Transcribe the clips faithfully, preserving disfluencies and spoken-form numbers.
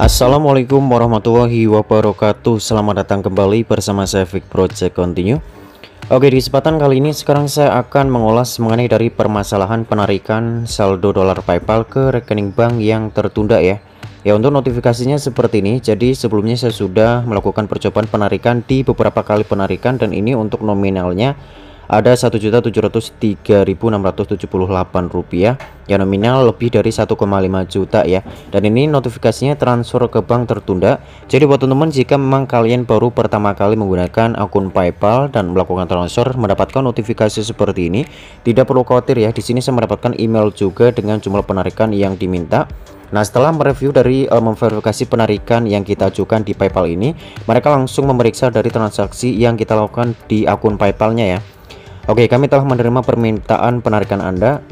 Assalamualaikum warahmatullahi wabarakatuh. Selamat datang kembali bersama saya Vic Project Continue. Oke, di kesempatan kali ini sekarang saya akan mengulas mengenai dari permasalahan penarikan saldo dolar PayPal ke rekening bank yang tertunda ya. Ya, untuk notifikasinya seperti ini. Jadi sebelumnya saya sudah melakukan percobaan penarikan di beberapa kali penarikan, dan ini untuk nominalnya ada satu juta tujuh ratus tiga ribu enam ratus tujuh puluh delapan rupiah, ya, nominal lebih dari satu koma lima juta ya. Dan ini notifikasinya transfer ke bank tertunda. Jadi buat teman-teman, jika memang kalian baru pertama kali menggunakan akun PayPal dan melakukan transfer mendapatkan notifikasi seperti ini, tidak perlu khawatir ya. Di sini saya mendapatkan email juga dengan jumlah penarikan yang diminta. Nah, setelah mereview dari uh, memverifikasi penarikan yang kita ajukan di PayPal ini, mereka langsung memeriksa dari transaksi yang kita lakukan di akun PayPal-nya ya. Oke, kami telah menerima permintaan penarikan Anda.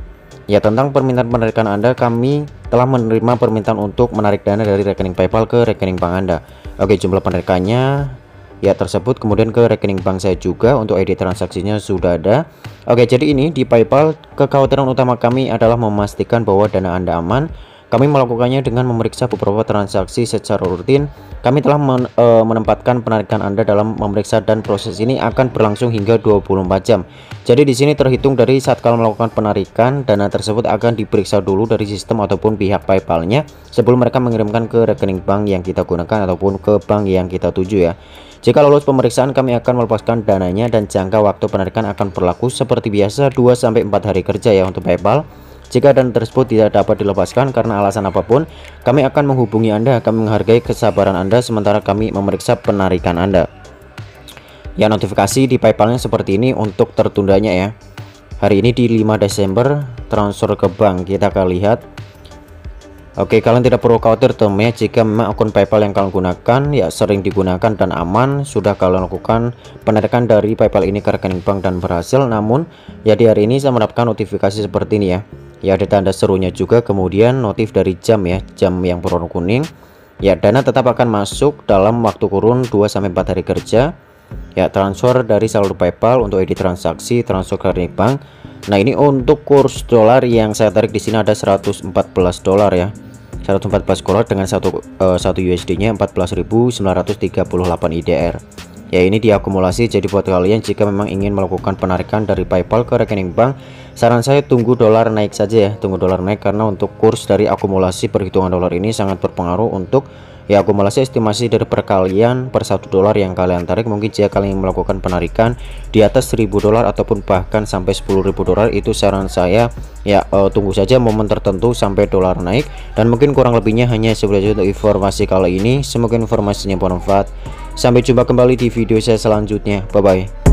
Ya, tentang permintaan penarikan Anda, kami telah menerima permintaan untuk menarik dana dari rekening PayPal ke rekening bank Anda. Oke, jumlah penarikannya ya tersebut, kemudian ke rekening bank saya juga, untuk I D transaksinya sudah ada. Oke, jadi ini di PayPal kekhawatiran utama kami adalah memastikan bahwa dana Anda aman. Kami melakukannya dengan memeriksa beberapa transaksi secara rutin. Kami telah men, e, menempatkan penarikan Anda dalam memeriksa, dan proses ini akan berlangsung hingga dua puluh empat jam. Jadi di sini terhitung dari saat kalian melakukan penarikan, dana tersebut akan diperiksa dulu dari sistem ataupun pihak PayPal-nya sebelum mereka mengirimkan ke rekening bank yang kita gunakan ataupun ke bank yang kita tuju ya. Jika lolos pemeriksaan, kami akan melepaskan dananya, dan jangka waktu penarikan akan berlaku seperti biasa dua sampai empat hari kerja ya untuk PayPal. Jika dana tersebut tidak dapat dilepaskan karena alasan apapun, kami akan menghubungi Anda. Kami menghargai kesabaran Anda sementara kami memeriksa penarikan Anda. Ya, notifikasi di PayPal-nya seperti ini untuk tertundanya ya. Hari ini di lima Desember, transfer ke bank. Kita akan lihat. Oke, kalian tidak perlu khawatir teman ya, jika memang akun PayPal yang kalian gunakan ya sering digunakan dan aman, sudah kalian lakukan penarikan dari PayPal ini ke rekening bank dan berhasil. Namun ya di hari ini saya mendapatkan notifikasi seperti ini ya. Ya, ada tanda serunya juga, kemudian notif dari jam ya, jam yang berwarna kuning. Ya, dana tetap akan masuk dalam waktu kurun dua sampai empat hari kerja. Ya, transfer dari saldo PayPal untuk I D transaksi, transfer ke rekening bank. Nah, ini untuk kurs dolar yang saya tarik di sini ada seratus empat belas dolar ya. seratus empat belas dolar dengan satu U S D-nya empat belas ribu sembilan ratus tiga puluh delapan I D R. Ya, ini diakumulasi. Jadi buat kalian jika memang ingin melakukan penarikan dari PayPal ke rekening bank, saran saya tunggu dolar naik saja ya, tunggu dolar naik, karena untuk kurs dari akumulasi perhitungan dolar ini sangat berpengaruh untuk ya akumulasi estimasi dari perkalian per satu dolar yang kalian tarik. Mungkin jika kalian melakukan penarikan di atas seribu dolar ataupun bahkan sampai sepuluh ribu dolar, itu saran saya ya uh, tunggu saja momen tertentu sampai dolar naik. Dan mungkin kurang lebihnya hanya seperti itu untuk informasi kali ini. Semoga informasinya bermanfaat. Sampai jumpa kembali di video saya selanjutnya. Bye bye.